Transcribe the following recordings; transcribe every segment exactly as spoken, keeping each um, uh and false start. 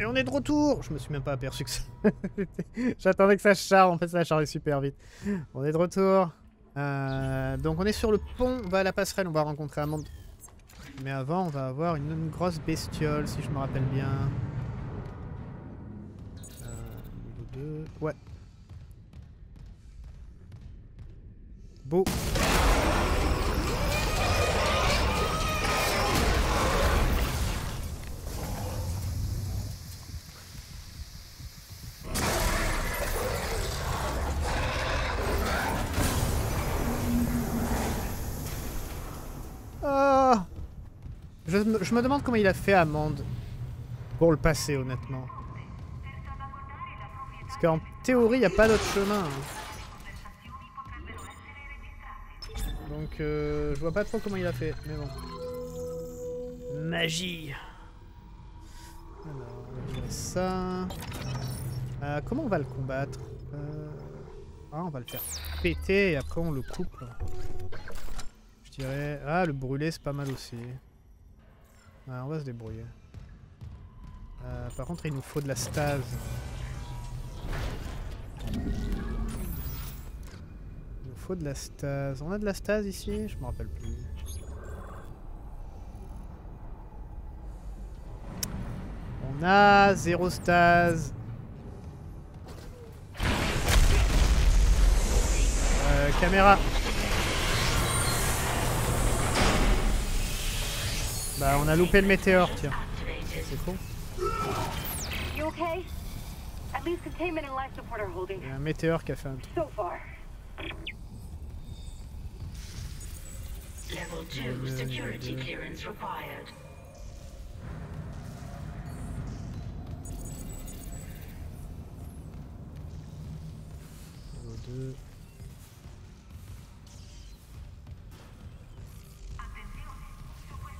Et on est de retour. Je me suis même pas aperçu que ça... J'attendais que ça charge, en fait ça a chargé super vite. On est de retour. Euh, donc on est sur le pont, on va à la passerelle, on va rencontrer Amanda. Mais avant on va avoir une, une grosse bestiole si je me rappelle bien. Euh, niveau deux... Ouais. Beau. Je me, je me demande comment il a fait Hammond pour le passer, honnêtement. Parce qu'en théorie, il n'y a pas d'autre chemin. Hein. Donc, euh, je vois pas trop comment il a fait, mais bon. Magie. Alors, on va faire ça. Euh, comment on va le combattre euh... ah, on va le faire péter et après on le coupe. Je dirais... Ah, le brûler, c'est pas mal aussi. Ah, on va se débrouiller. Euh, par contre, il nous faut de la stase. Il nous faut de la stase. On a de la stase ici? Je me rappelle plus. On a zéro stase. Euh, caméra. Bah on a loupé le météore, tiens. C'est con. Il y a un météore qui a fait un truc. Level two, level two.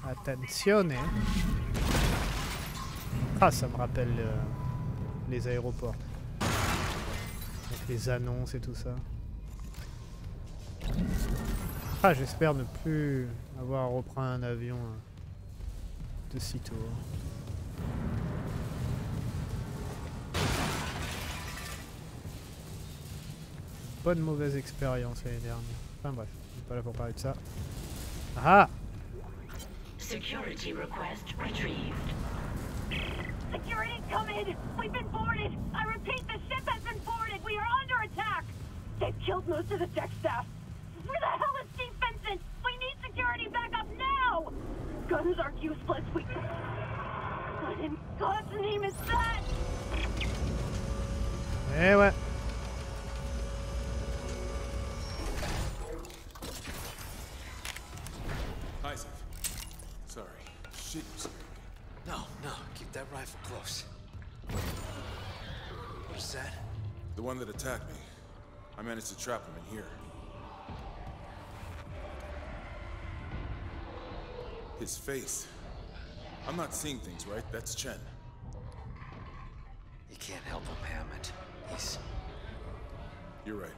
Attenzione. Ah, ça me rappelle euh, les aéroports. Avec les annonces et tout ça. Ah, j'espère ne plus avoir à reprendre un avion de sitôt. Bonne mauvaise expérience l'année dernière. Enfin bref, je suis pas là pour parler de ça. Ah! Security request retrieved. Security, come in! We've been boarded! I repeat, the ship has been boarded! We are under attack! They've killed most of the deck staff! Where the hell is Steve Vincent? We need security backup now! Guns are useless, we... What in God's name is that? Eh ouais. No, no, keep that rifle close. What is that? The one that attacked me. I managed to trap him in here. His face. I'm not seeing things, right? That's Chen. You can't help him, Hammond. He's... You're right.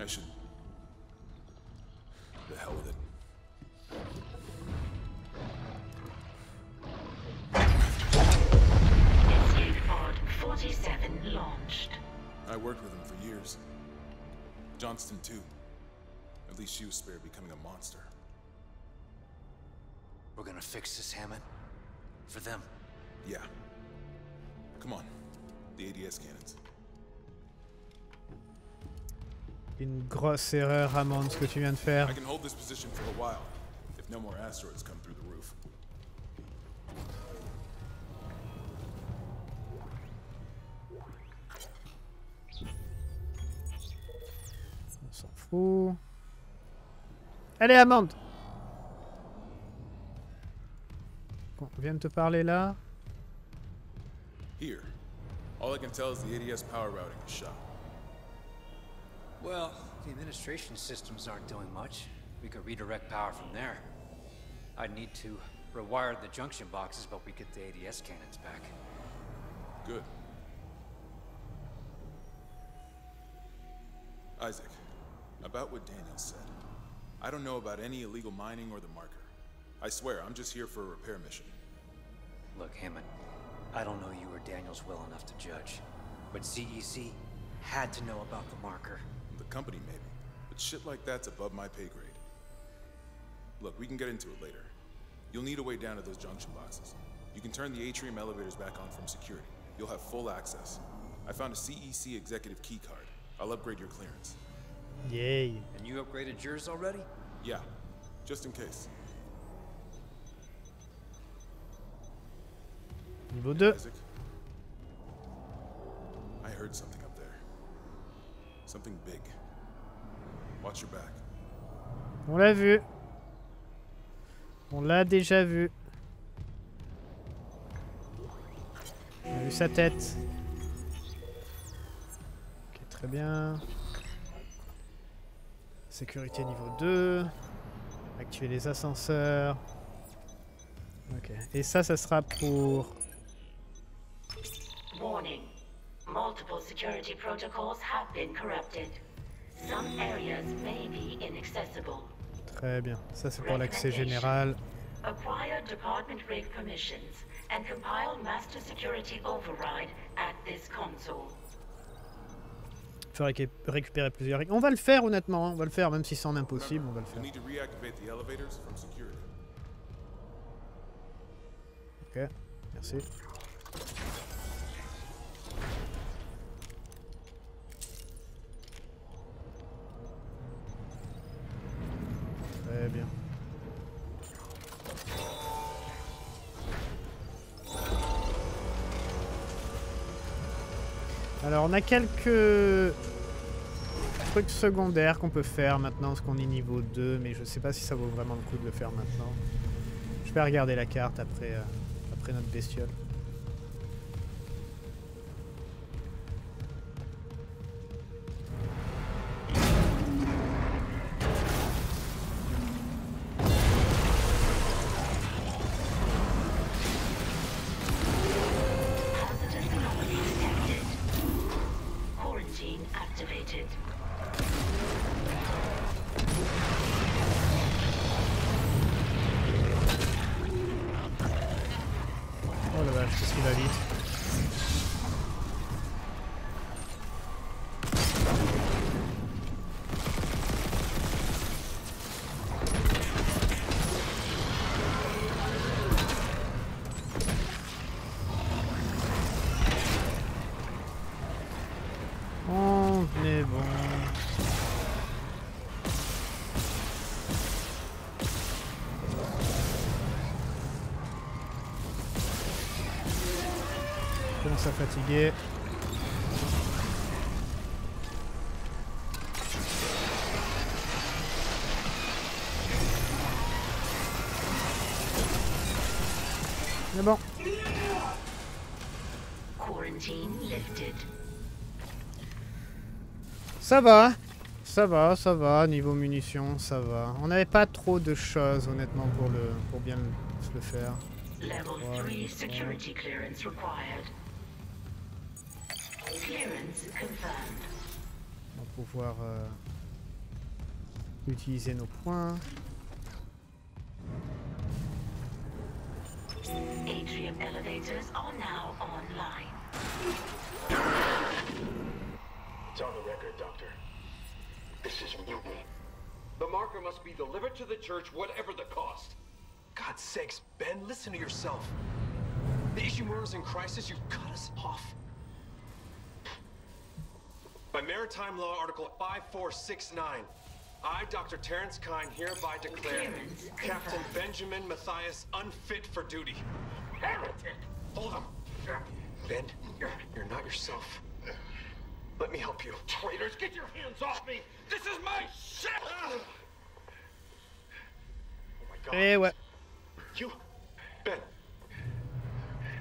I should... The hell with it. forty-seven launched. I worked with him for years. Johnston too. At least she was spared becoming a monster. We're gonna fix this, Hammond. For them. Yeah. Come on. The A D S cannons. Une grosse erreur, Hammond, ce que tu viens de faire. I can hold this position for a while, if no more asteroids come through the roof. Ouh. Allez, Amanda. Bon, on vient de te parler là. Here. All I can tell is the A D S power routing is shot. Well, the administration systems aren't doing much. We could redirect power from there. I'd need to rewire the junction boxes, but we get the A D S cannons back. Good. Isaac. About what Daniels said. I don't know about any illegal mining or the marker. I swear, I'm just here for a repair mission. Look, Hammond, I don't know you or Daniels well enough to judge, but C E C had to know about the marker. The company maybe, but shit like that's above my pay grade. Look, we can get into it later. You'll need a way down to those junction boxes. You can turn the atrium elevators back on from security. You'll have full access. I found a C E C executive key card. I'll upgrade your clearance. Yay. And you upgraded yours already? Yeah, just in case. Niveau two. Isaac, I heard something up there. Something big. Watch your back. On l'a vu. On l'a déjà vu. On a vu sa tête. Ok, très bien. Sécurité niveau deux. Activer les ascenseurs. Ok. Et ça, ça sera pour... Warning. Multiple security protocols have been corrupted. Some areas may be inaccessible. Très bien. Ça, c'est pour l'accès général. Acquire department rig permissions and compile master security override at this console. Faut récupérer plusieurs rigs. On va le faire honnêtement, hein. On va le faire même si c'est en impossible, on va le faire. Ok, merci. Très bien. Alors on a quelques trucs secondaires qu'on peut faire maintenant parce qu'on est niveau deux, mais je sais pas si ça vaut vraiment le coup de le faire maintenant. Je vais regarder la carte après, euh, après notre bestiole. Ça fatigué. Mais bon. Ça va, ça va, ça va. Niveau munitions, ça va. On n'avait pas trop de choses honnêtement pour le pour bien le, le faire. Voilà. On va pouvoir euh, utiliser nos points. Atrium elevators are now online. It's on the record, Doctor. This is mutiny. The marker must be delivered to the church, whatever the cost. God's sakes, Ben, listen to yourself. The Ishimura's in crisis. You've cut us off. By Maritime Law Article five four six nine, I, Doctor Terence Kine, hereby declare Captain Benjamin Matthias unfit for duty. Heretic! Hold him! Ben, you're, you're not yourself. Let me help you. Traitors, get your hands off me! This is my ship! Oh my God. Hey, what? You, Ben.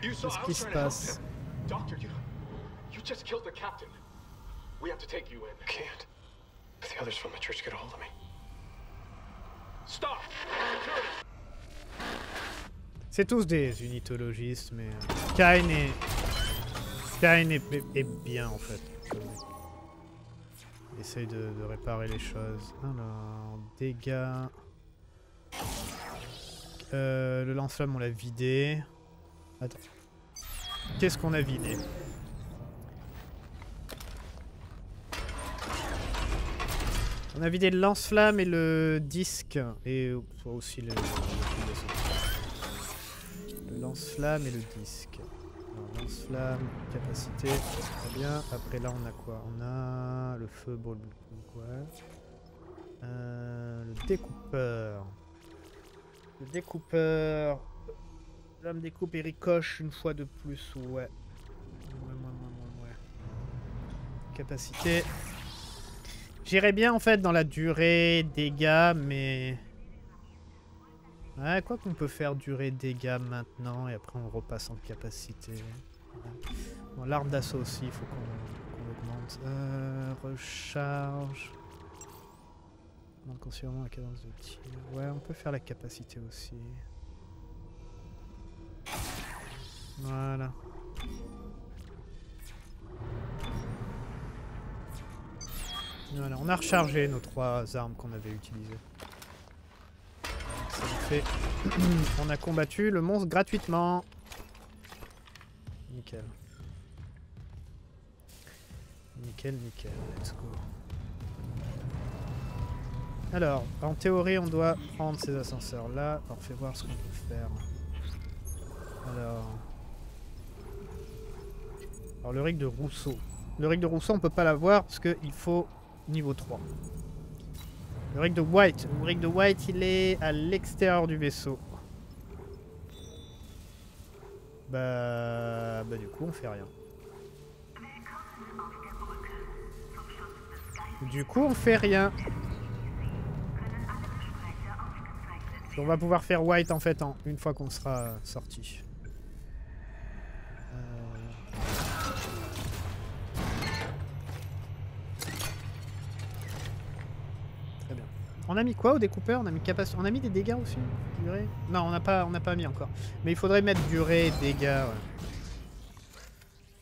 You saw I was trying to help him. Doctor, you, you just killed the captain. We have to take you in. I can't. If the others from the church get a hold of me. Stop! C'est tous des unitologistes, mais Kine est Kine est, est bien en fait. Il essaye de, de réparer les choses. Alors dégâts. Euh, le lance-flamme on l'a vidé. Attends. Qu'est-ce qu'on a vidé? On a vidé le lance-flamme et le disque. Et aussi le... Le lance-flamme et le disque. Lance-flamme, capacité, très bien. Après là on a quoi? On a le feu, bon, ouais. Euh, le découpeur. Le découpeur. L'homme découpe et ricoche une fois de plus, ouais. Ouais, ouais, ouais, ouais. Capacité. J'irais bien en fait dans la durée, dégâts, mais... Ouais, quoi qu'on peut faire durer dégâts maintenant et après on repasse en capacité. Ouais. Bon, l'arme d'assaut aussi, il faut qu'on augmente. Euh, recharge. On manque sûrement la cadence de tir. Ouais, on peut faire la capacité aussi. Voilà. Voilà, on a rechargé nos trois armes qu'on avait utilisées. Ça nous fait... On a combattu le monstre gratuitement. Nickel. Nickel, nickel. Let's go. Alors, en théorie, on doit prendre ces ascenseurs-là. On fait voir ce qu'on peut faire. Alors... Alors, le rig de Rousseau. Le rig de Rousseau, on peut pas l'avoir parce qu'il faut niveau trois. Le rig de White. Le rig de White, il est à l'extérieur du vaisseau. Bah... Bah du coup, on fait rien. Du coup, on fait rien. On va pouvoir faire White en fait, en, une fois qu'on sera sorti. On a mis quoi au découpeur? On a mis capacité. On a mis des dégâts aussi. Durée. Non, on n'a pas, on n'a pas mis encore. Mais il faudrait mettre durée, dégâts. Ouais.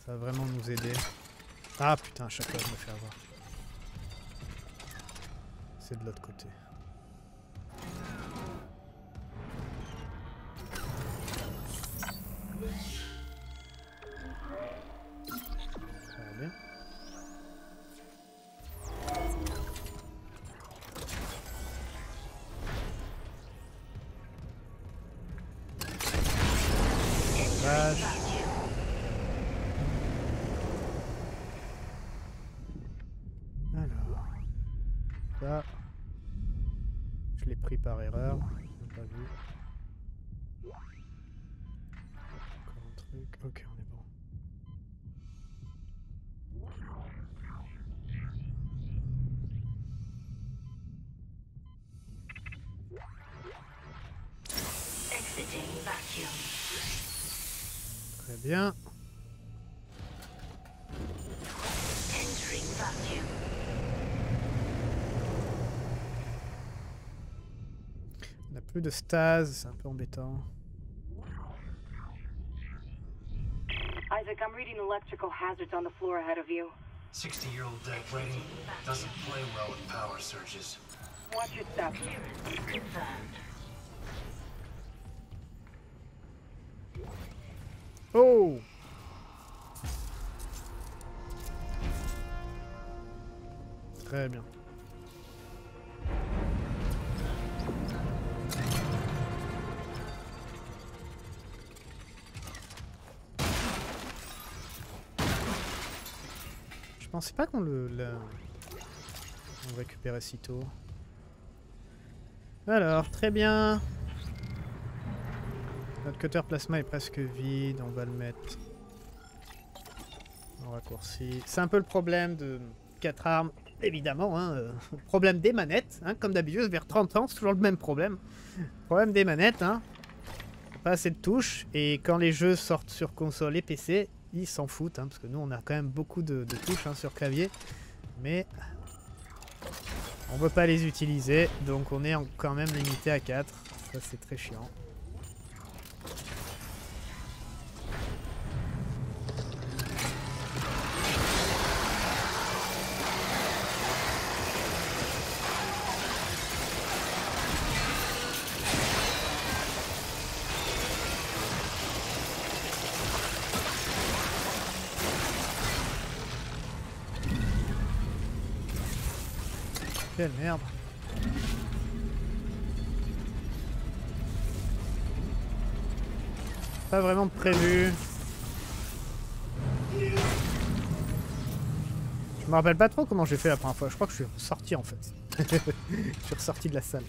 Ça va vraiment nous aider. Ah putain, à chaque fois je me fais avoir. C'est de l'autre côté. Ça va bien. Par erreur, j'ai pas vu. Encore un truc. Ok, on est bon. Très bien. De stase, c'est un peu embêtant. Isaac, I'm reading electrical hazards on the floor ahead of you. sixty-year-old deck rating doesn't play well with power surges. Watch your step. Oh! Très bien. Je pensais pas qu'on le, le... On le récupérait si tôt. Alors, très bien. Notre cutter plasma est presque vide, on va le mettre en raccourci. C'est un peu le problème de quatre armes, évidemment. Hein, euh, problème des manettes, hein, comme d'habitude, vers trente ans, c'est toujours le même problème. Problème des manettes, hein. Pas assez de touches, et quand les jeux sortent sur console et P C, ils s'en foutent, hein, parce que nous on a quand même beaucoup de, de touches hein, sur clavier, mais on peut pas les utiliser, donc on est en, quand même limité à quatre, ça c'est très chiant. Quelle merde. Pas vraiment prévu. Je me rappelle pas trop comment j'ai fait la première fois. Je crois que je suis ressorti en fait. Je suis ressorti de la salle.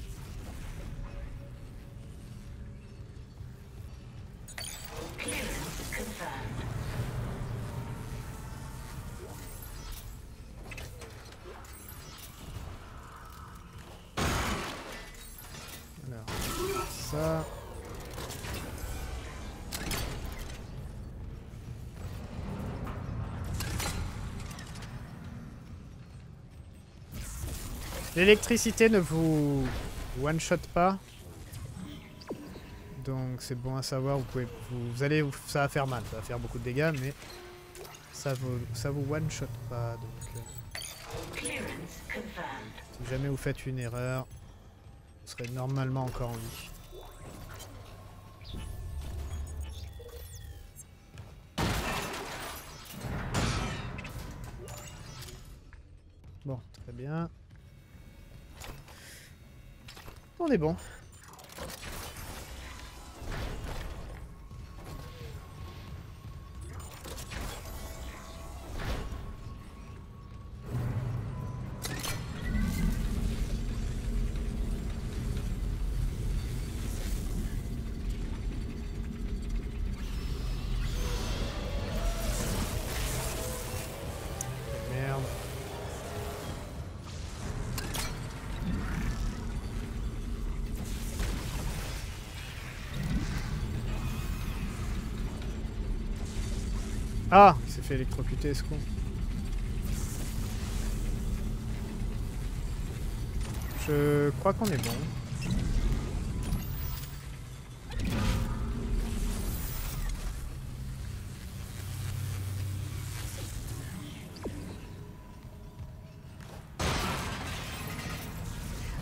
L'électricité ne vous one-shot pas, donc c'est bon à savoir, vous pouvez, vous, vous allez, ça va faire mal, ça va faire beaucoup de dégâts, mais ça vous, ça vous one-shot pas, donc euh, si jamais vous faites une erreur, vous serez normalement encore en vie. Bon, très bien. On est bon. Ah, il s'est fait électrocuter ce con. Je crois qu'on est bon.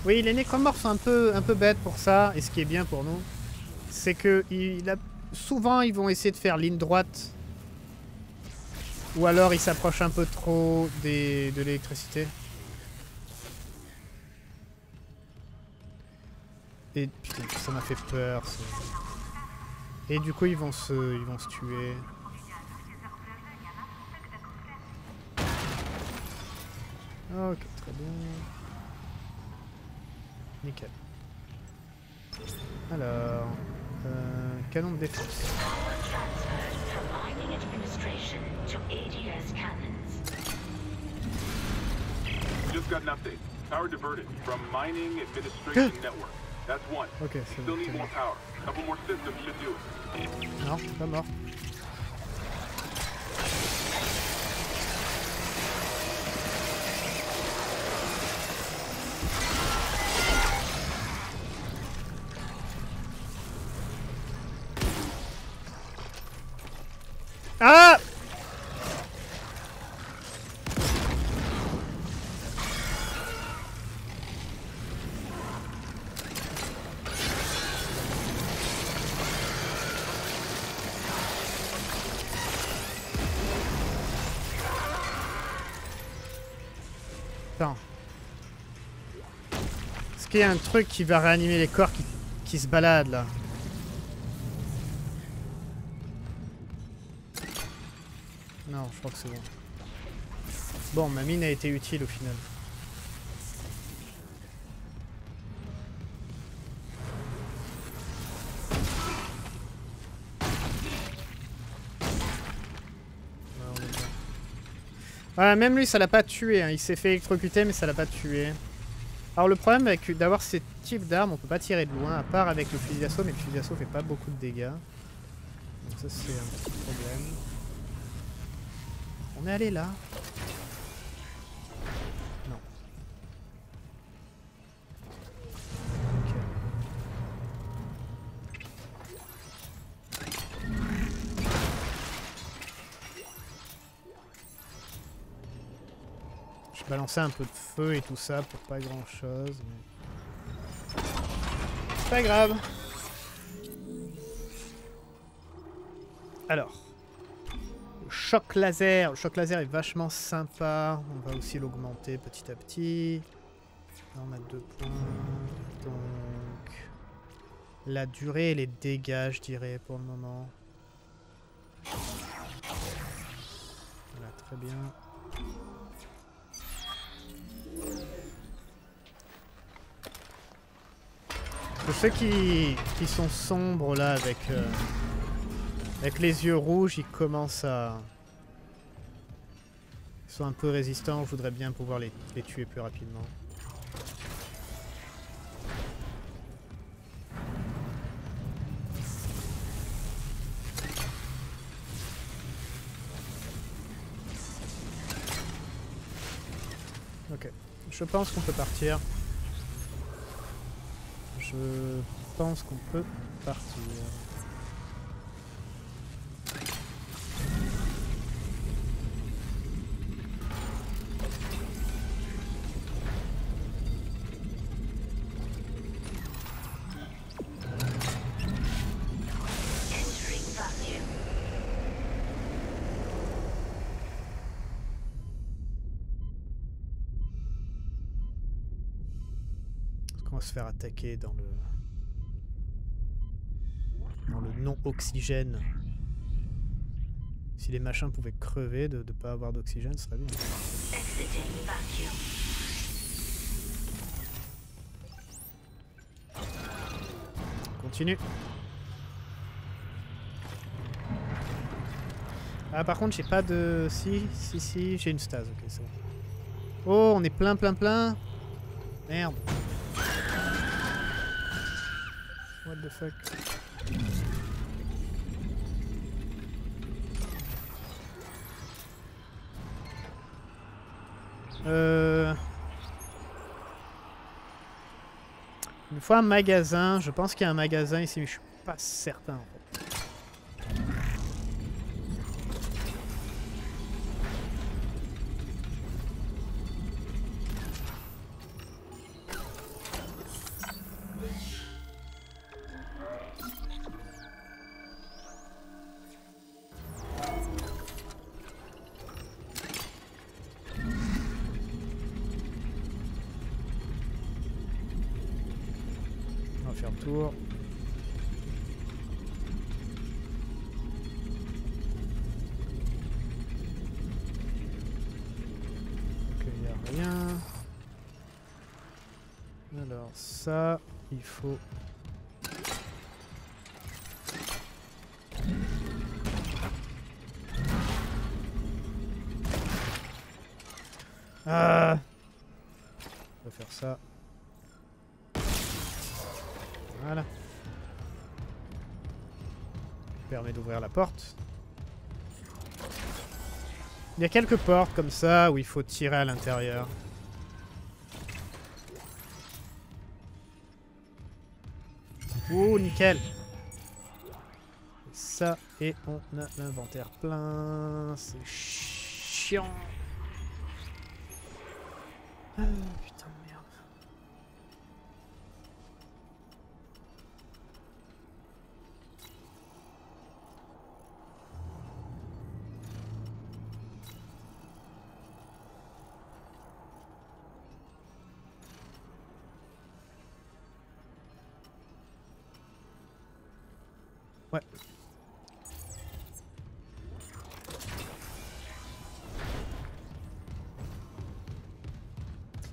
Oui, les nécromorphes sont un peu, un peu bêtes pour ça, et ce qui est bien pour nous, c'est que il a... souvent ils vont essayer de faire ligne droite. Ou alors il s'approche un peu trop des, de l'électricité. Et putain, ça m'a fait peur. Ça. Et du coup ils vont se, ils vont se tuer. Ok, très bien. Nickel. Alors, euh, canon de défense. To A D S cannons. Just got an update. Power diverted from mining administration network. That's one. Okay, so still need more power. Couple more systems should do it. Non, je suis pas mort. Ah! Il y a un truc qui va réanimer les corps qui, qui se baladent là. Non, je crois que c'est bon. Bon, ma mine a été utile au final. Voilà, même lui ça l'a pas tué, hein. Il s'est fait électrocuter mais ça l'a pas tué. Alors le problème avec d'avoir ces types d'armes, on peut pas tirer de loin, à part avec le fusil d'assaut, mais le fusil d'assaut fait pas beaucoup de dégâts. Donc ça c'est un petit problème. On est allé là. Non. Balancer un peu de feu et tout ça pour pas grand chose. Mais... c'est pas grave. Alors, le choc laser. Le choc laser est vachement sympa. On va aussi l'augmenter petit à petit. Là, on a deux points. Donc, la durée et les dégâts, je dirais, pour le moment. Voilà, très bien. Pour ceux qui, qui sont sombres là avec, euh, avec les yeux rouges, ils commencent à... Ils sont un peu résistants, je voudrais bien pouvoir les, les tuer plus rapidement. Ok, je pense qu'on peut partir. Je pense qu'on peut partir. Faire attaquer dans le dans le non-oxygène. Si les machins pouvaient crever de ne pas avoir d'oxygène, ce serait bien. Continue. Ah par contre j'ai pas de... Si, si, si, j'ai une stase, ok c'est bon. Oh on est plein plein plein. Merde. What the fuck? Euh... Une fois un magasin, je pense qu'il y a un magasin ici, mais je suis pas certain en fait. Ça, il faut... Ah, on va faire ça. Voilà. Ça permet d'ouvrir la porte. Il y a quelques portes comme ça où il faut tirer à l'intérieur. Oh nickel. Ça et on a l'inventaire plein. C'est chiant. Ah, putain de merde. Ouais.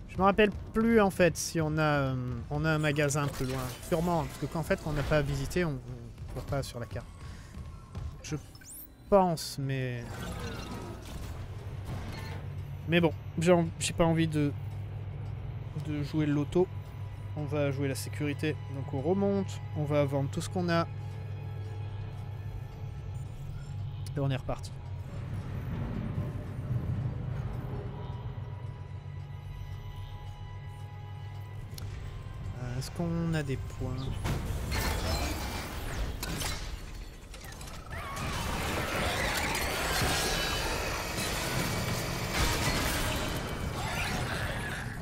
Je me rappelle plus en fait si on a euh, on a un magasin plus loin. Sûrement, parce que qu'en fait quand on n'a pas visité, on ne voit pas sur la carte. Je pense, mais mais bon, j'ai pas envie de de jouer le loto. On va jouer la sécurité. Donc on remonte, on va vendre tout ce qu'on a. Et on est reparti. Euh, Est-ce qu'on a des points?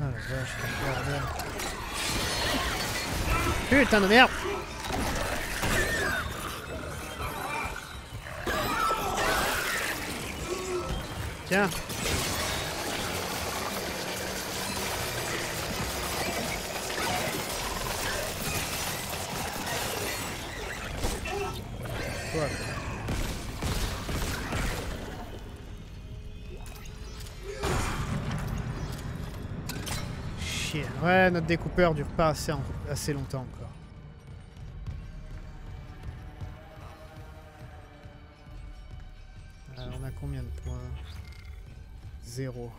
Ah la vache, je putain de merde. Tiens. chier. Ouais, notre découpeur dure pas assez, en... assez longtemps encore. Alors, on a combien de points? Zéro.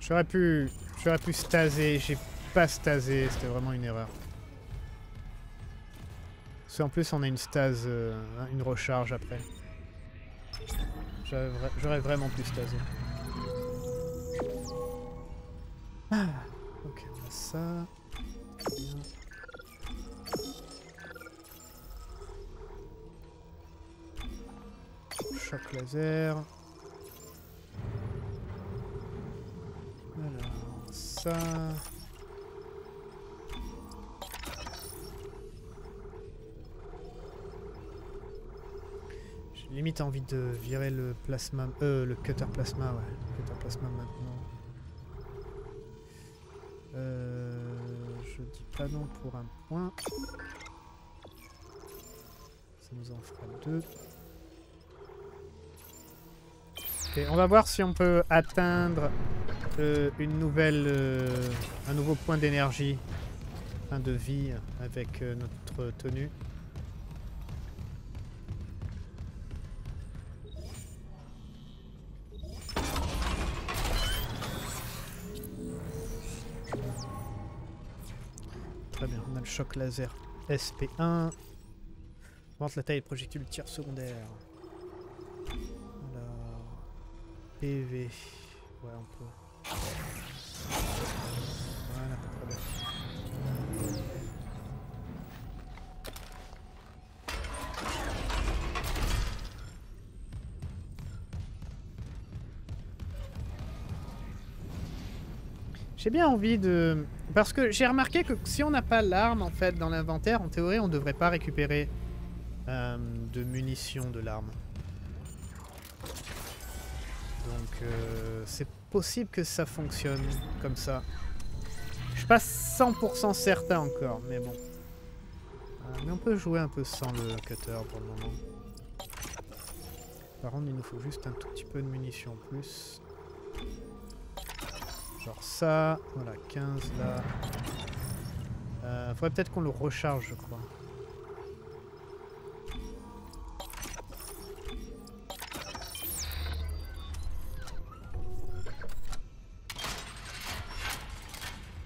J'aurais pu... J'aurais pu staser, j'ai pas stasé, c'était vraiment une erreur. Parce qu'en plus on a une stase, euh, une recharge après. J'aurais vraiment pu staser. Ah, ok, on a ça. Choc laser. Alors, ça... J'ai limite envie de virer le plasma... Euh, le cutter plasma, ouais. Le cutter plasma maintenant. Euh, je dis pas non pour un point. Ça nous en fera deux. Et on va voir si on peut atteindre euh, une nouvelle, euh, un nouveau point d'énergie, un de vie avec euh, notre tenue. Très bien, on a le choc laser S P un. Augmente la taille des projectiles de tir secondaire. P V, ouais on peut. Voilà, très bien. J'ai bien envie de... Parce que j'ai remarqué que si on n'a pas l'arme en fait dans l'inventaire, en théorie on ne devrait pas récupérer euh, de munitions de l'arme. Donc euh, c'est possible que ça fonctionne comme ça. Je suis pas cent pour cent certain encore, mais bon. Euh, mais on peut jouer un peu sans le cutter pour le moment. Par contre, il nous faut juste un tout petit peu de munitions en plus. Genre ça, voilà, quinze là. Euh, faudrait peut-être qu'on le recharge, je crois.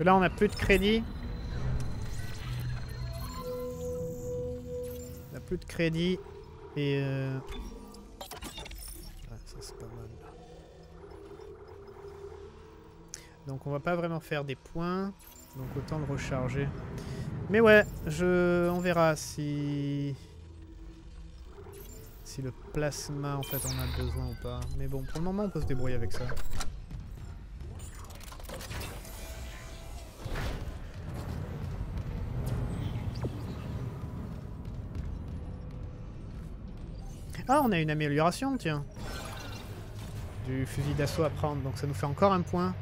Là on a plus de crédit. On a plus de crédit et euh... ah, ça c'est pas mal. Donc on va pas vraiment faire des points, donc autant le recharger. Mais ouais, je, on verra si si le plasma en fait on a besoin ou pas. Mais bon, pour le moment on peut se débrouiller avec ça. Ah, on a une amélioration, tiens. Du fusil d'assaut à prendre, donc ça nous fait encore un point.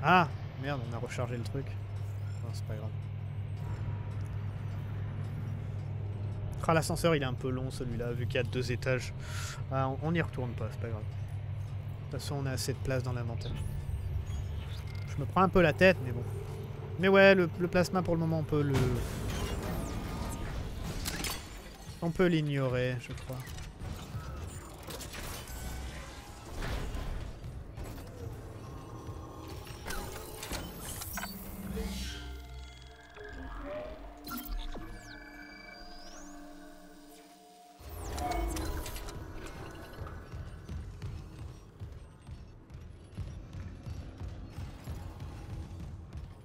Ah, merde, on a rechargé le truc. Non, c'est pas grave. Ah, l'ascenseur, il est un peu long, celui-là, vu qu'il y a deux étages. Ah, on n'y retourne pas, c'est pas grave. De toute façon, on a assez de place dans l'inventaire. Je me prends un peu la tête, mais bon. Mais ouais, le, le plasma, pour le moment, on peut le... On peut l'ignorer, je crois.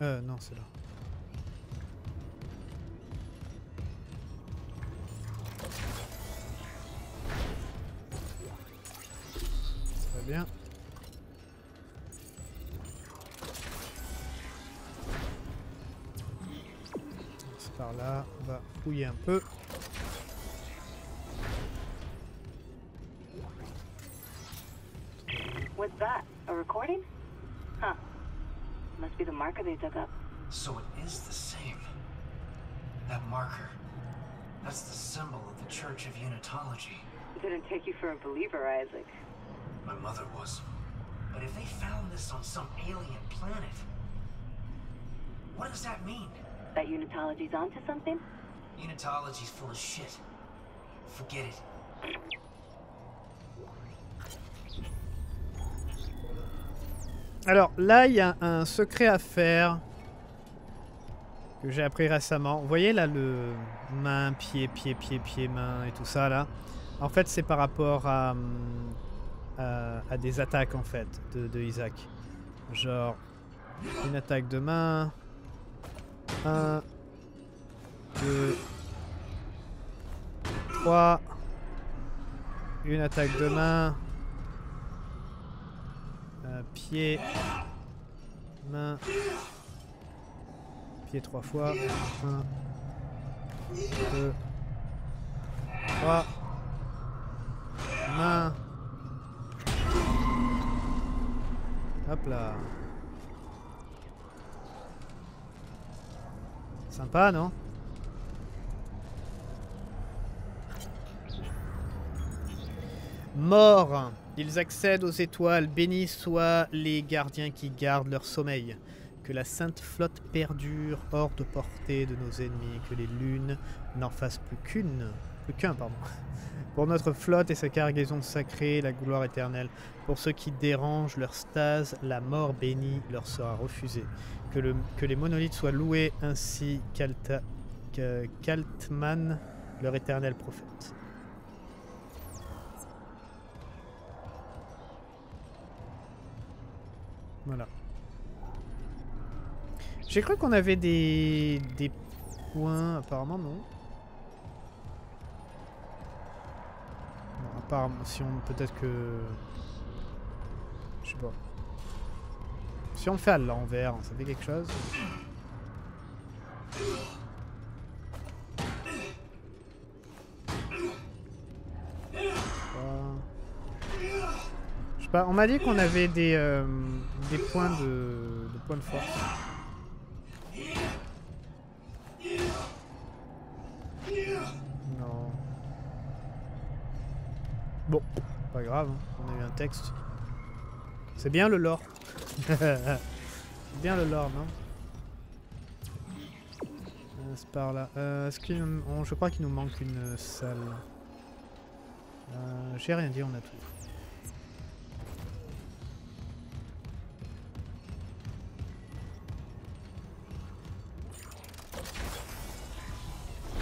Euh, non, c'est là. Bien. C'est par là, on va fouiller un peu. What's that? A recording? Huh. Must be the marker they dug up. So it is the same. That marker. That's the symbol of the Church of Unitology. Didn't take you for a believer, Isaac. My mother was. But if they found this on some alien planet, what does that mean? That Unitology's onto something? Unitology's full of shit. Forget it. Alors là, il y a un secret à faire que j'ai appris récemment. Vous voyez là le main, pied, pied, pied, pied, main et tout ça là. En fait, c'est par rapport à, à, à des attaques en fait de, de Isaac. Genre une attaque de main, un, deux, trois, une attaque de main. Pied, main, pied trois fois, un, deux, trois, main, hop là, sympa non? Mort. Ils accèdent aux étoiles, bénis soient les gardiens qui gardent leur sommeil. Que la sainte flotte perdure hors de portée de nos ennemis, que les lunes n'en fassent plus qu'une, plus qu'un, pardon. Pour notre flotte et sa cargaison sacrée, la gloire éternelle. Pour ceux qui dérangent leur stase, la mort bénie leur sera refusée. Que, le, que les monolithes soient loués ainsi qu'Altman, leur éternel prophète. Voilà. J'ai cru qu'on avait des... des points, apparemment non. Bon, apparemment, si on... peut-être que... Je sais pas. Si on le fait à l'envers, ça fait quelque chose. On m'a dit qu'on avait des, euh, des points de, de points de force. Non. Bon, pas grave, hein. On a eu un texte. C'est bien le lore. C'est bien le lore, non? C'est par là. Euh, est-ce qu'il nous... on, je crois qu'il nous manque une salle. Euh, j'ai rien dit, on a tout.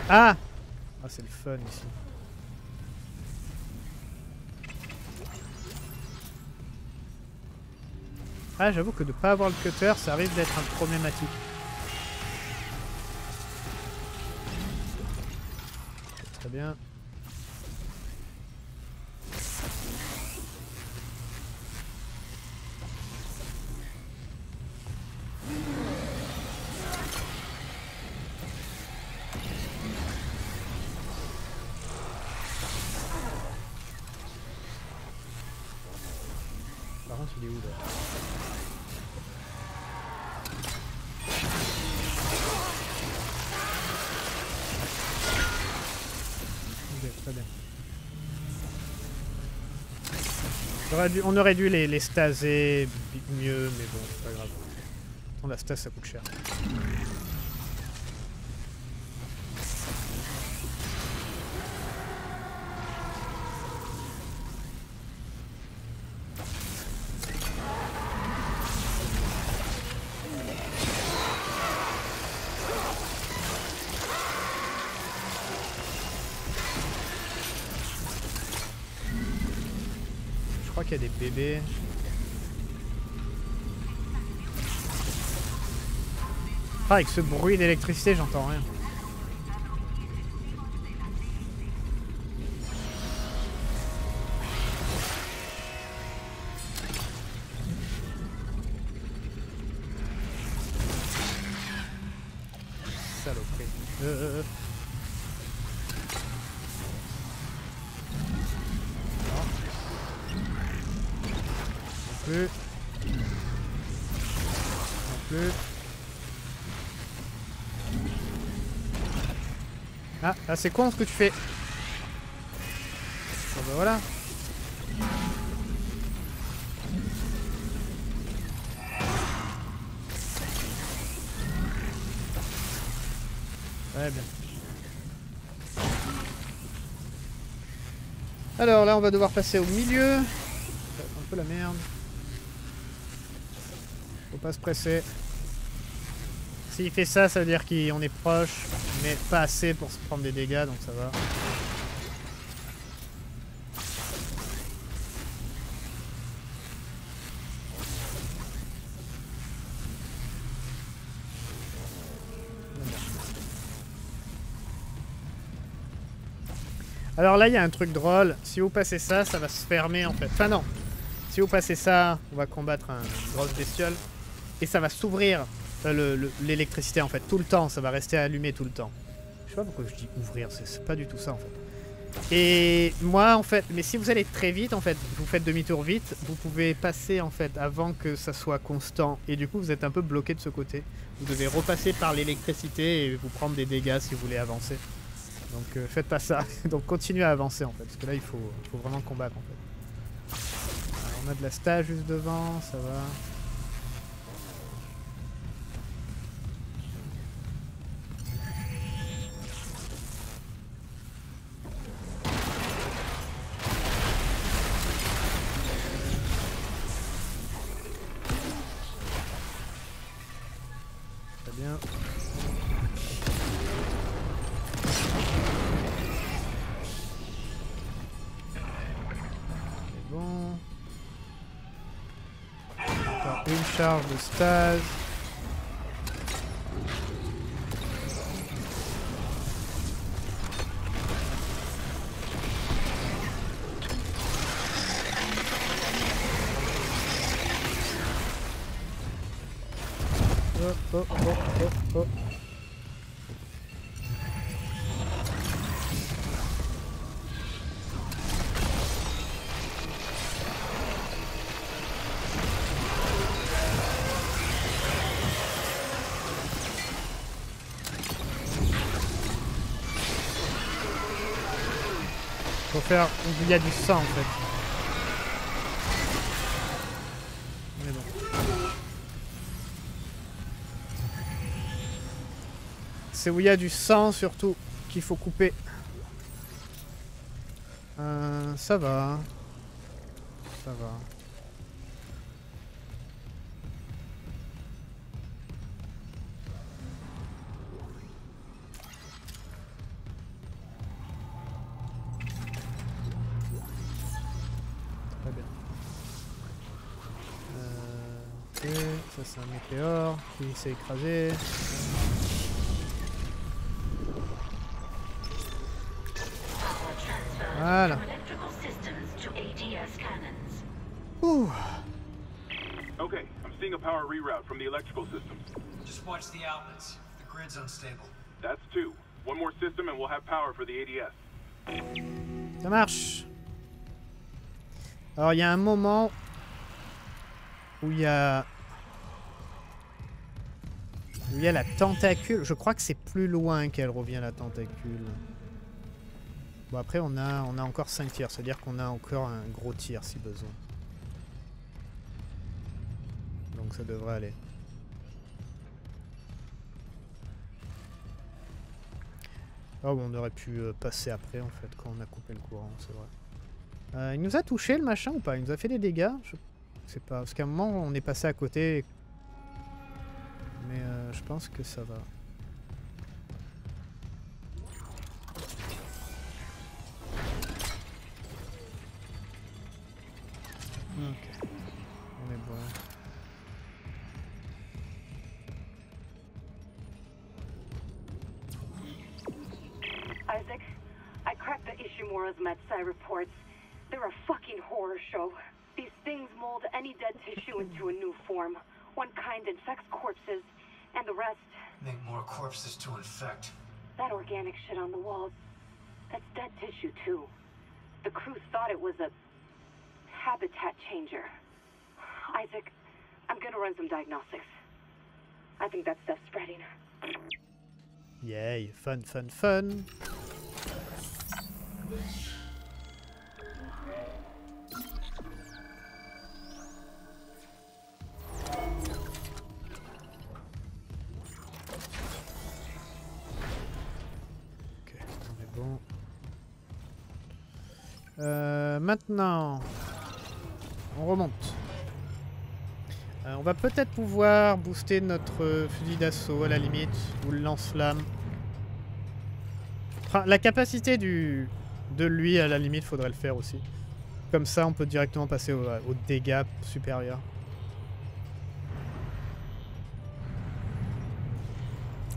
Ah, ah c'est le fun ici. Ah j'avoue que de ne pas avoir le cutter ça risque d'être un problématique. Très bien. On aurait dû les, les staser mieux, mais bon, c'est pas grave. Attends, la stase, ça coûte cher. Il y a des bébés. Ah, avec ce bruit d'électricité, j'entends rien. Saloperie. Euh... Ah, c'est con ce que tu fais. Ah bah voilà. Ouais, bien. Alors là on va devoir passer au milieu. Un peu la merde. Faut pas se presser. S'il fait ça, ça veut dire qu'on est proche, mais pas assez pour se prendre des dégâts, donc ça va. Alors là, il y a un truc drôle. Si vous passez ça, ça va se fermer en fait. Enfin non. Si vous passez ça, on va combattre un gros bestiole. Et ça va s'ouvrir euh, l'électricité en fait. Tout le temps, ça va rester allumé tout le temps. Je sais pas pourquoi je dis ouvrir. C'est pas du tout ça en fait. Et moi en fait... Mais si vous allez très vite en fait, vous faites demi-tour vite. Vous pouvez passer en fait avant que ça soit constant. Et du coup, vous êtes un peu bloqué de ce côté. Vous devez repasser par l'électricité et vous prendre des dégâts si vous voulez avancer. Donc euh, faites pas ça, donc continuez à avancer en fait, parce que là il faut, il faut vraiment combattre en fait. Alors, on a de la stage juste devant, ça va. Très bien. Charge de stage. Oh, oh, oh, oh, oh. Faire... Il y a du sang en fait. On est bon. C'est où il y a du sang surtout qu'il faut couper. Euh, ça va. Ça va. C'est un météore qui s'est écrasé. Voilà. Ouh. Okay, I'm seeing a power reroute from the electrical system. Just watch the outlets. The grid's unstable. That's two. One more system and we'll have power for the A D S. Ça marche. Alors il y a un moment où il y a Il y a la tentacule. Je crois que c'est plus loin qu'elle revient la tentacule. Bon après on a on a encore cinq tirs, c'est-à-dire qu'on a encore un gros tir si besoin. Donc ça devrait aller. Oh bon, on aurait pu passer après en fait quand on a coupé le courant, c'est vrai. Euh, il nous a touché le machin ou pas? Il nous a fait des dégâts? Je sais pas. Parce qu'à un moment on est passé à côté. Et... Mais euh, je pense que ça va. Ok. On est bon. Isaac, I cracked the Ishimura's Matsai reports. They're a fucking horror show. These things mold any dead tissue into a new form. One kind infects corpses, and the rest... Make more corpses to infect. That organic shit on the walls, that's dead tissue too. The crew thought it was a habitat changer. Isaac, I'm gonna run some diagnostics. I think that stuff's spreading. Yay, fun, fun, fun. bon. Euh, maintenant, on remonte. Euh, on va peut-être pouvoir booster notre fusil d'assaut à la limite, ou le lance-flamme. Enfin, la capacité du, de lui à la limite, faudrait le faire aussi. Comme ça, on peut directement passer aux au dégâts supérieurs.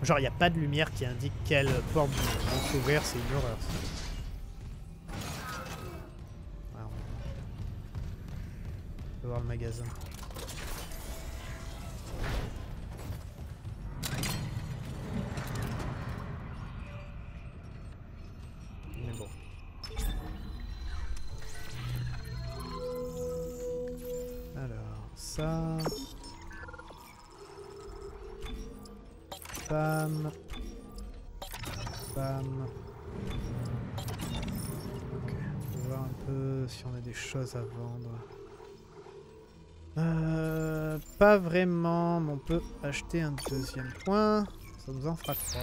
Genre, il n'y a pas de lumière qui indique quelle porte on peut ouvrir, c'est une horreur. Alors, on va voir le magasin. Mais bon. Alors, ça... Bam. Bam. Ok, on va voir un peu si on a des choses à vendre. Euh, pas vraiment, mais on peut acheter un deuxième point. Ça nous en fera trois.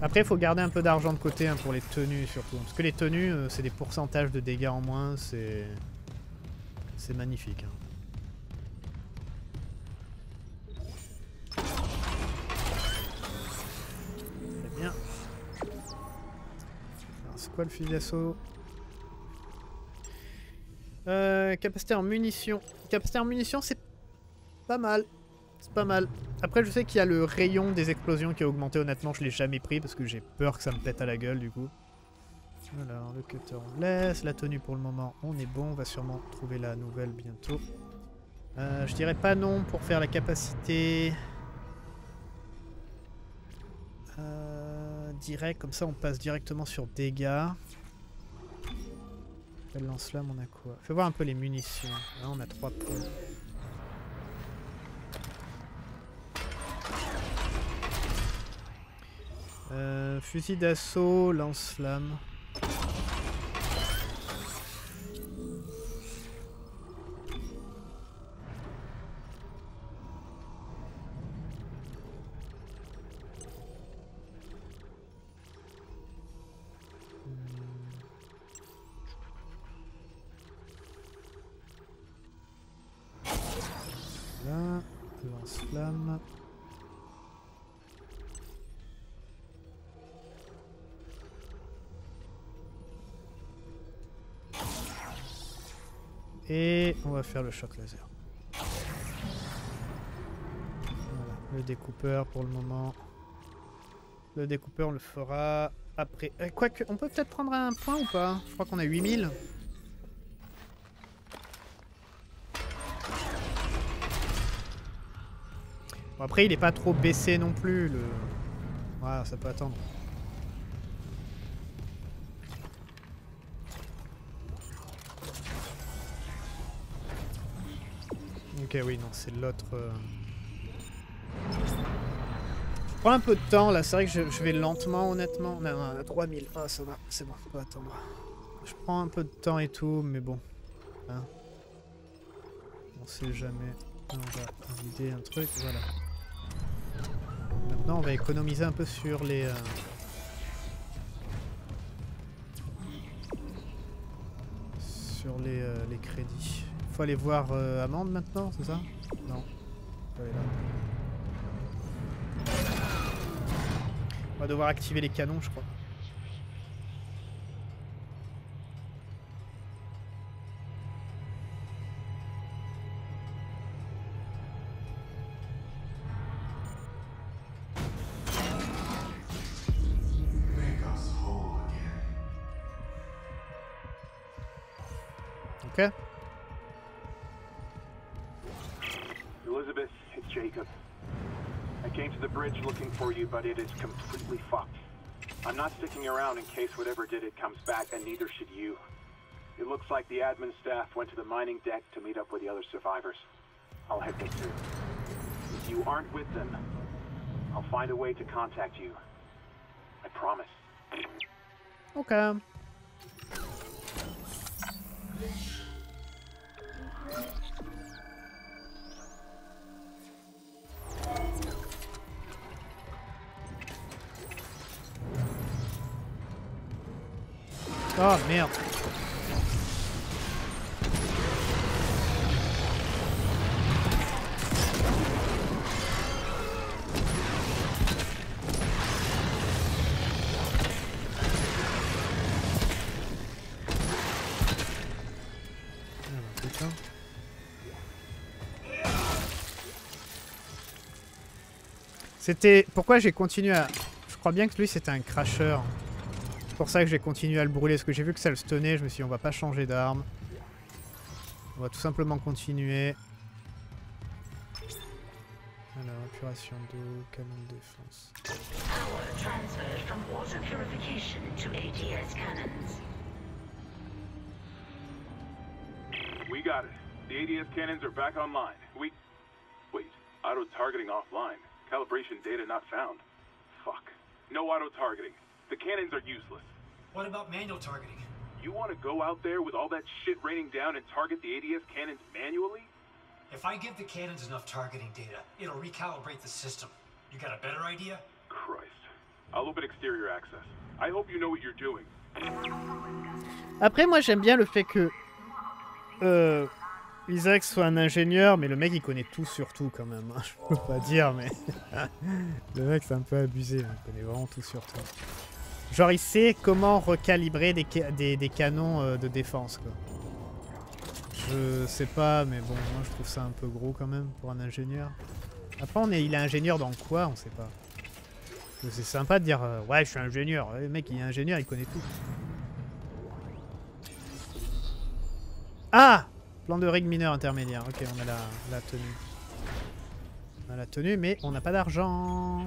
Après, il faut garder un peu d'argent de côté hein, pour les tenues surtout. Parce que les tenues, euh, c'est des pourcentages de dégâts en moins. C'est c'est magnifique. Hein. Quoi le fusil d'assaut euh, capacité en munitions. Capacité en munitions, c'est pas mal. C'est pas mal. Après, je sais qu'il y a le rayon des explosions qui a augmenté. Honnêtement, je l'ai jamais pris parce que j'ai peur que ça me pète à la gueule du coup. Alors, le cutter, on laisse. La tenue pour le moment, on est bon. On va sûrement trouver la nouvelle bientôt. Euh, je dirais pas non pour faire la capacité. Euh... direct, comme ça on passe directement sur dégâts. Elle lance là, on a quoi? Fais voir un peu les munitions. Là on a trois points. Euh, fusil d'assaut, lance-flamme. Et on va faire le choc laser. Voilà, le découpeur pour le moment. Le découpeur, on le fera après. Euh, Quoique, on peut peut-être prendre un point ou pas? Je crois qu'on a huit mille. Bon, après, il n'est pas trop baissé non plus. Le... Voilà, ça peut attendre. Ok, oui, non, c'est l'autre... Euh... Je prends un peu de temps, là. C'est vrai que je, je vais lentement, honnêtement. On a trois mille. Ah, ça va. C'est bon, faut attendre. Je prends un peu de temps et tout, mais bon. Hein. On sait jamais. On va vider un truc, voilà. Maintenant, on va économiser un peu sur les... Euh... Sur les, euh, les crédits. Faut aller voir euh, Amanda maintenant, c'est ça? Non. Faut aller là. On va devoir activer les canons, je crois. Ok. Looking for you, but it is completely fucked. I'm not sticking around in case whatever did it comes back, and neither should you. It looks like the admin staff went to the mining deck to meet up with the other survivors. I'll head them through. If you aren't with them, I'll find a way to contact you. I promise. Okay. Oh merde. C'était... Pourquoi j'ai continué à... Je crois bien que lui c'était un crasher. C'est pour ça que j'ai continué à le brûler. Parce que j'ai vu que ça le stunnait. Je me suis dit on va pas changer d'arme. On va tout simplement continuer. Alors, épuration d'eau, canon de défense. We got it. The A D S cannons are back online. We... Wait. Auto-targeting offline. Calibration data not found. Fuck. No auto-targeting. The cannons are useless. What about manual targeting? You want to go out there with all that shit raining down and target the A D S cannons manually? If I give the cannons enough targeting data, it'll recalibrate the system. You got a better idea? Christ. I'll open exterior access. I hope you know what you're doing. Après, moi, j'aime bien le fait que euh, Isaac soit un ingénieur, mais le mec il connaît tout sur tout quand même, hein. Je peux pas dire, mais le mec c'est un peu abusé, hein. Il connaît vraiment tout sur tout. Genre il sait comment recalibrer des, ca des, des canons euh, de défense quoi. Je sais pas, mais bon, moi je trouve ça un peu gros quand même pour un ingénieur. Après on est, il est ingénieur dans quoi, on sait pas. C'est sympa de dire euh, ouais je suis ingénieur, le mec il est ingénieur, il connaît tout. Ah! Plan de rig mineur intermédiaire. Ok, on a la, la tenue. On a la tenue, mais on n'a pas d'argent.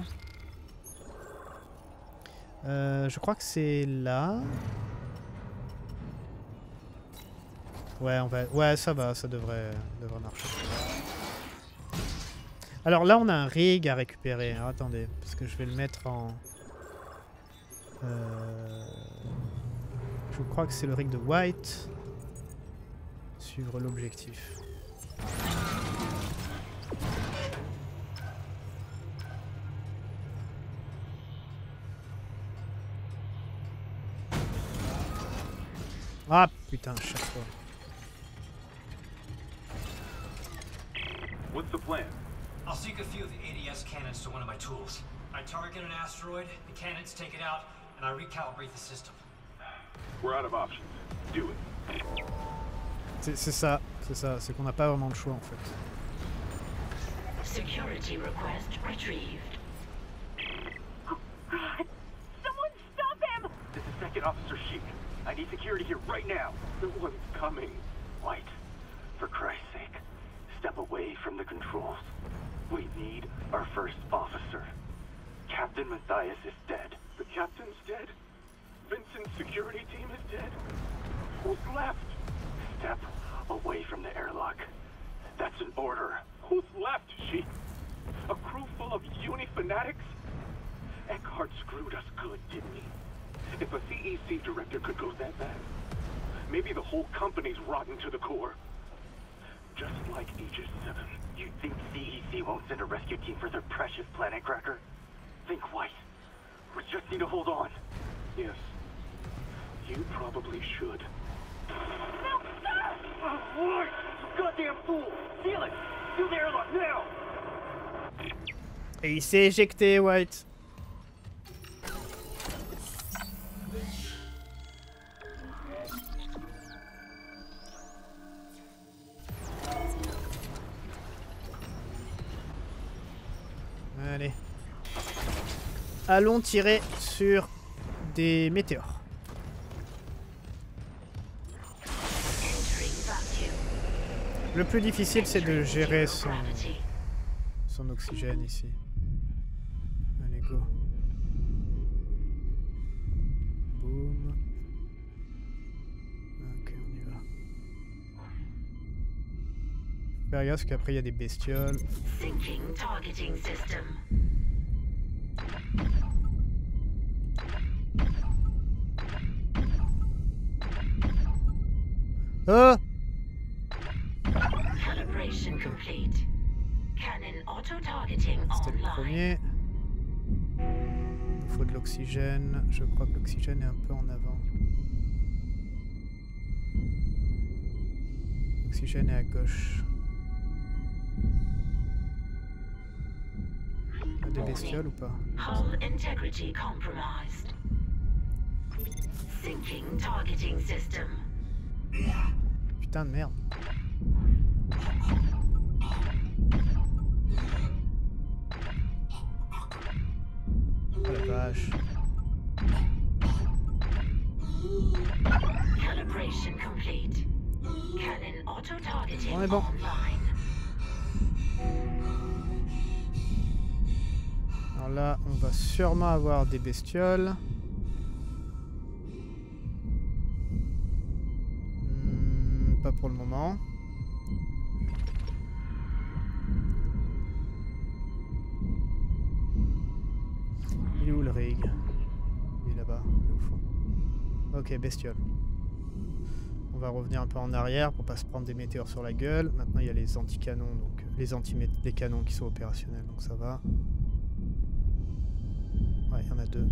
Euh, je crois que c'est là. Ouais, on va. Ouais, ça va, ça devrait, devrait marcher. Alors là, on a un rig à récupérer. Alors, attendez, parce que je vais le mettre en. Euh... Je crois que c'est le rig de White. Suivre l'objectif. Ah putain, chaque fois. What's the plan? I'll seek a few of the A D S cannons to one of my tools. I target an asteroid, the cannons take it out, and I recalibrate the system. We're out of options. Do it. C'est ça, c'est ça, c'est qu'on n'a pas vraiment le choix en fait. Security request retrieved. Oh God! Someone stop him! This is Second Officer Sheik. I need security here right now. No one's coming. White, for Christ's sake, step away from the controls. We need our first officer. Captain Matthias is dead. The captain's dead. Vincent's security team is dead. Who's left? Step away from the airlock. That's an order. Who's left, Sheik? A crew full of uni fanatics? Eckhart screwed us good, didn't he? If a C E C director could go that bad, maybe the whole company's rotten to the core. Just like Aegis seven. You think C E C won't send a rescue team for their precious planet cracker? Think White. We just need to hold on. Yes. You probably should. No! Oh, Lord! You goddamn fool! Steal it! Do the airlock now! Et il s'est éjecté, White. Allez. Allons tirer sur des météores. Le plus difficile, c'est de gérer son, son oxygène ici. Allez, go. Boum. Ok, on y va. Faire gaffe parce qu'après, il y a des bestioles. Ah! C'était le premier. Il faut de l'oxygène. Je crois que l'oxygène est un peu en avant. l'oxygène est à gauche. On a des bestioles ou pas? Hull integrity compromised. Sinking targeting system. Putain de merde. Oh la vache. Calibration complete. Cannon auto-targeting online. On est bon. Alors là, on va sûrement avoir des bestioles. Hmm, pas pour le moment. Il est où le rig? Il est là-bas, là au fond. Ok, bestiole. On va revenir un peu en arrière pour pas se prendre des météores sur la gueule. Maintenant il y a les anti-canons, donc les anti-canons qui sont opérationnels, donc ça va. Ouais, il y en a deux.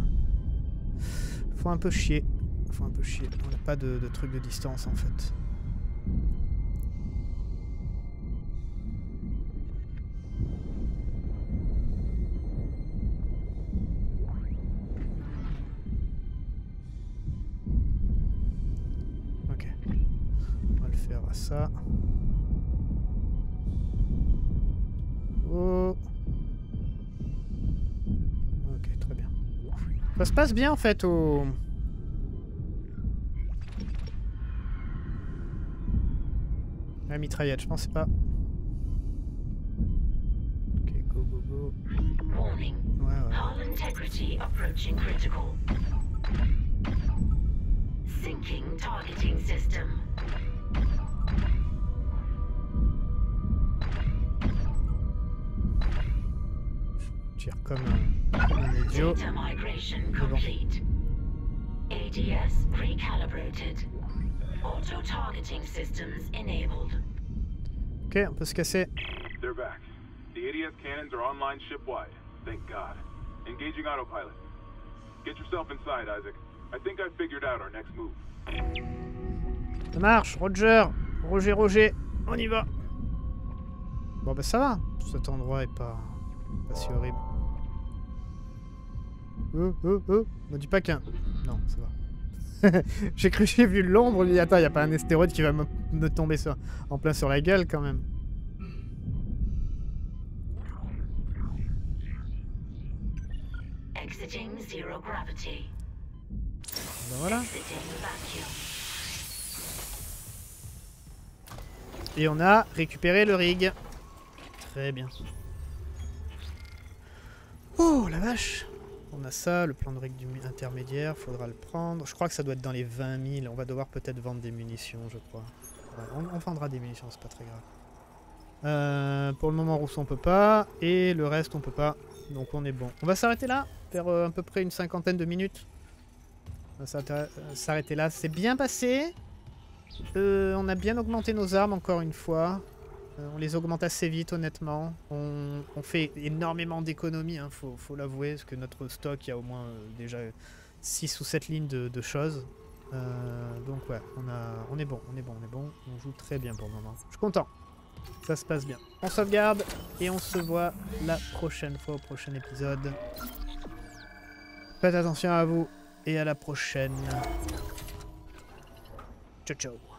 Faut un peu chier. Faut un peu chier. On n'a pas de, de truc de distance en fait. Ça. Oh. Ok, très bien. Ça se passe bien en fait au... La mitraillette, je pensais pas. Ok, go go go. Ouais, ouais. Je tire comme un, comme un idiot. A D S recalibrated. Auto targeting systems enabled. Ok, on peut se casser. They're back. The A D S cannons are online ship-wide. Thank God. Engaging autopilot. Get yourself inside, Isaac. I think I figured out our next move. Ça marche, Roger. Roger, Roger, on y va. Bon bah ça va, cet endroit est pas, pas si horrible. Oh, oh, oh, ne dis pas qu'un... Non, ça va. J'ai cru j'ai vu l'ombre, mais attends, y a pas un astéroïde qui va me, me tomber sur, en plein sur la gueule quand même. Exiting zero gravity. Ben voilà. Et on a récupéré le rig. Très bien. Oh la vache! On a ça, le plan de rig du intermédiaire, faudra le prendre. Je crois que ça doit être dans les vingt mille. On va devoir peut-être vendre des munitions, je crois. Ouais, on, on vendra des munitions, c'est pas très grave. Euh, pour le moment, Rousseau, on peut pas. Et le reste, on peut pas. Donc on est bon. On va s'arrêter là, vers euh, à peu près une cinquantaine de minutes. On va s'arrêter là. C'est bien passé. Euh, on a bien augmenté nos armes encore une fois. Euh, on les augmente assez vite honnêtement. On, on fait énormément d'économies, hein, faut, faut l'avouer, parce que notre stock, il y a au moins euh, déjà six ou sept lignes de, de choses. Euh, donc ouais, on, a, on est bon, on est bon, on est bon. On joue très bien pour le moment. Je suis content. Ça se passe bien. On sauvegarde et on se voit la prochaine fois au prochain épisode. Faites attention à vous et à la prochaine. Ciao, ciao.